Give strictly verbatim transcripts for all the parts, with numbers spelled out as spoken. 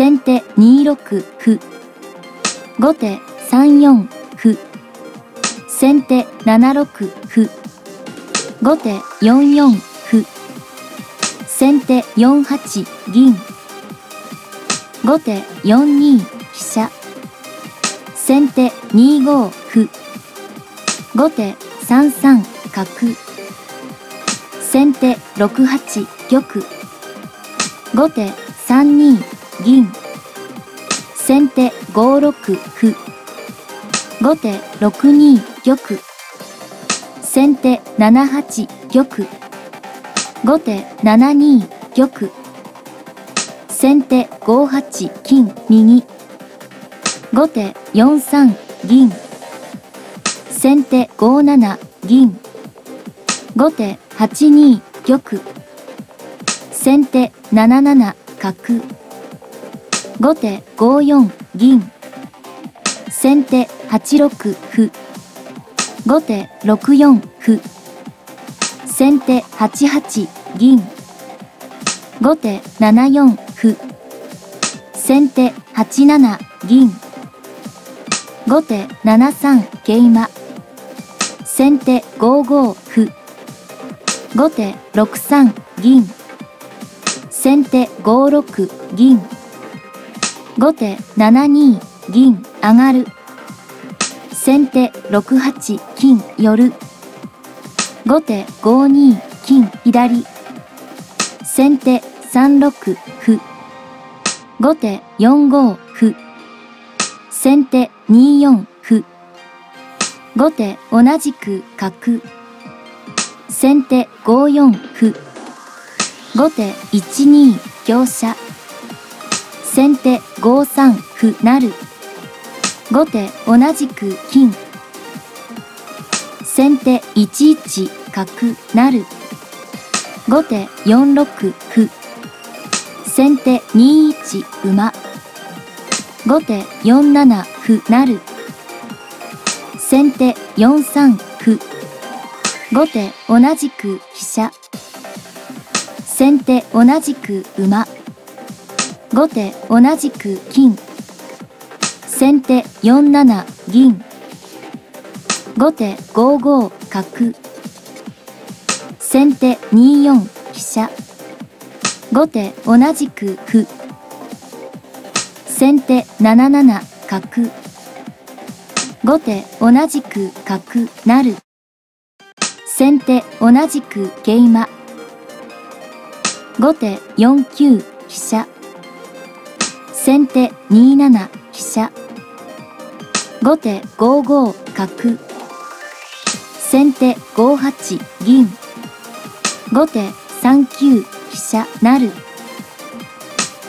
先手にろく歩、後手さんよん歩、先手ななろく歩、後手よんよん歩、先手よんはち銀、後手よんに飛車、先手にご歩、後手さんさん角、先手ろくはち玉、後手さんに銀、先手ごろく歩、後手ろくに玉、先手ななはち玉、後手ななに玉、先手ごはち金右、後手よんさん銀、先手ごなな銀、後手はちに玉、先手ななな角、後手ごよん銀、先手はちろく歩、後手ろくよん歩、先手はちはち銀、後手ななよん歩、先手はちなな銀、後手ななさん桂馬、先手ごご歩、後手ろくさん銀、先手ごろく銀、後手ななに銀上がる、先手ろくはち金寄る、後手ごに金左、先手さんろく歩、後手よんご歩、先手によん歩、後手同じく角、先手ごよん歩、後手いちに香車、先手ごさん歩成、後手同じく金、先手いちいち角成、後手よんろく歩、先手にいち馬、後手よんなな歩成、先手よんさん歩、後手同じく飛車、先手同じく馬、後手同じく金、先手よんなな銀、後手ごご角、先手によん飛車、後手同じく歩、先手ななな角、後手同じく角成、先手同じく桂馬、後手よんきゅう飛車、先手になな飛車、後手ごご角、先手ごはち銀、後手さんきゅう飛車成、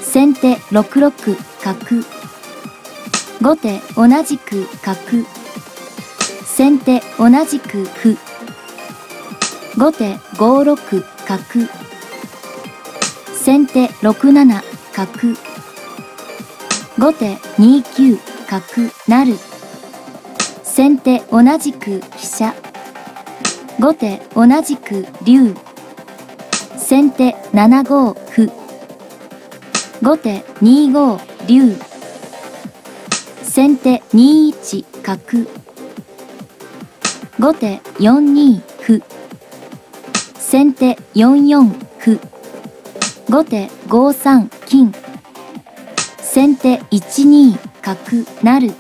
先手ろくろく角、後手同じく角、先手同じく歩、後手ごろく角、先手ろくなな角、後手にきゅう角成、先手同じく飛車、後手同じく竜、先手ななご歩、後手にご竜、先手にいち角、後手よんに歩、先手よんよん歩、後手ごさん金、先手いちに角成、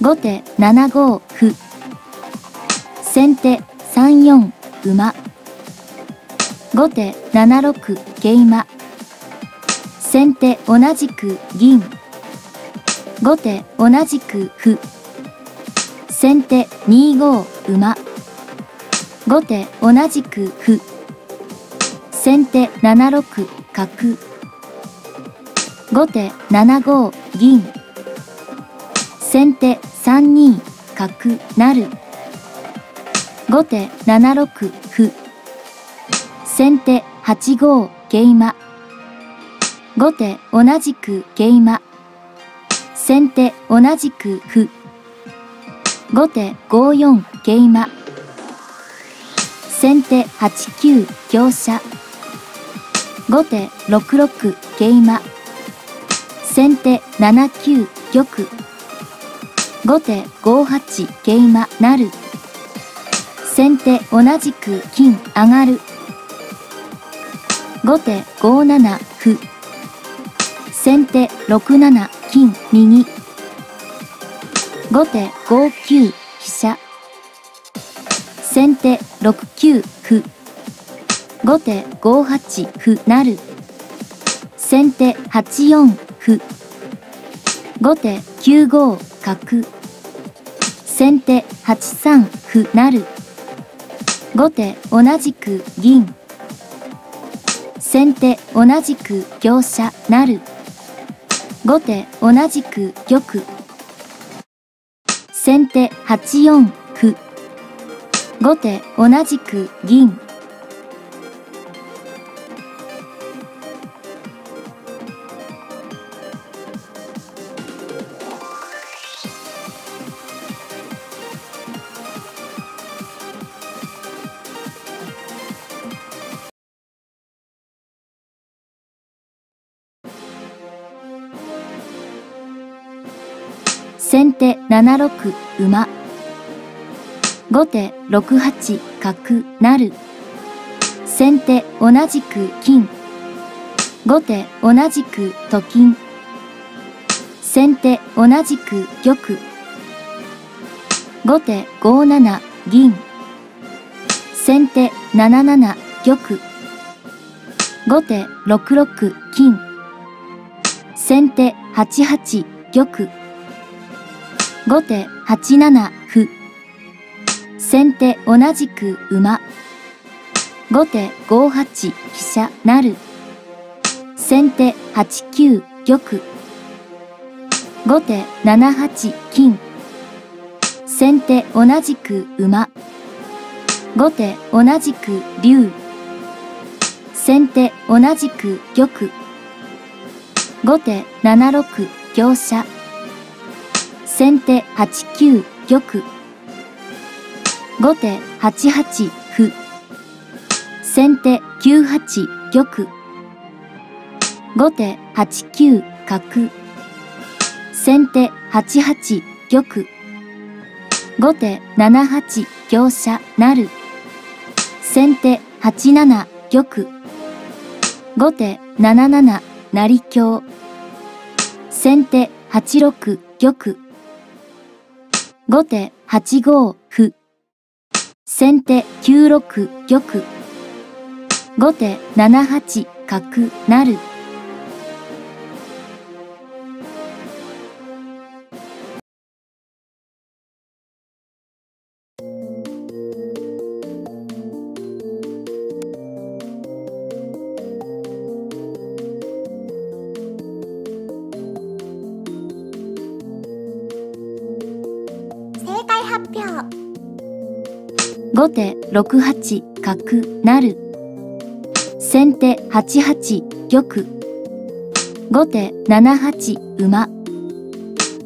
後手ななご歩、先手さんよん馬、後手ななろく桂馬、先手同じく銀、後手同じく歩、先手にご馬、後手同じく歩、先手ななろく角、後手ななご銀、先手さんに角成、後手ななろく歩、先手はちご桂馬、後手同じく桂馬、先手同じく歩、後手ごよん桂馬、先手はちきゅう香車、後手ろくろく桂馬、先手ななきゅう玉。後手ごはち桂馬成。先手同じく金上がる。後手ごなな歩。先手ろくなな金右。後手ごきゅう飛車。先手ろくきゅう歩。後手ごはち歩成。先手はちよん歩。後手きゅうご角。先手はちさん歩成。後手同じく銀。先手同じく香車成。後手同じく玉。先手はちよん歩。後手同じく銀。先手ななろく馬。後手ろくはち角成。先手同じく金。後手同じくと金。先手同じく玉。後手ごなな銀。先手なななな玉。後手ろくろく金。先手はちはち玉。後手はちなな歩。先手同じく馬。後手ごはち飛車成。先手はちきゅう玉。後手ななはち金。先手同じく馬。後手同じく竜。先手同じく玉。後手ななろく香車。先手はちきゅう玉。後手はちはち歩。先手きゅうはち玉。後手はちきゅう角。先手はちはち玉。後手ななはち香車成。先手はちなな玉。後手なななな成香。先手はちろく玉。後手はちご歩。先手きゅうろく玉。後手ななはち角成。後手ろくはち角成。先手はちはち玉。後手ななはち馬。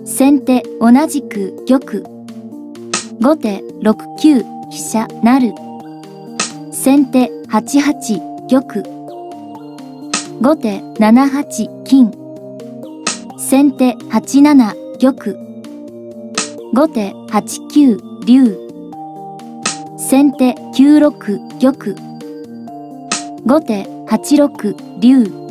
先手同じく玉。後手ろくきゅう飛車成。先手はちはち玉。後手ななはち金。先手はちなな玉。後手はちきゅう竜。先手きゅうろく玉。後手はちろく竜。